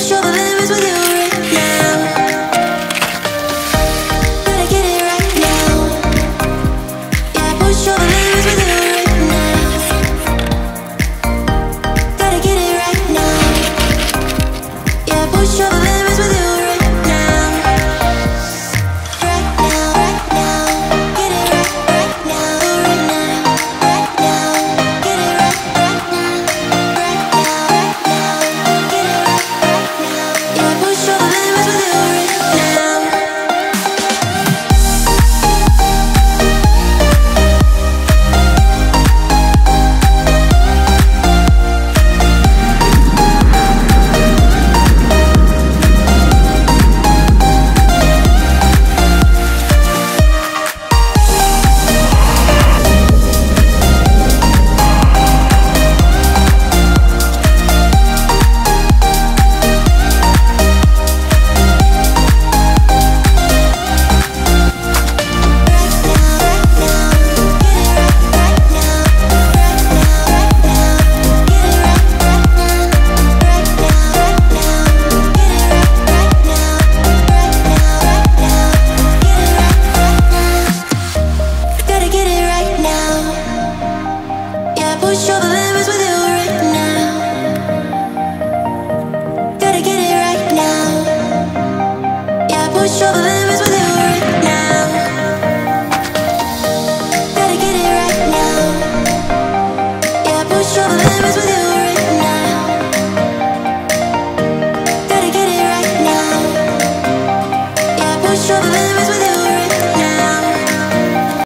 Show the limits with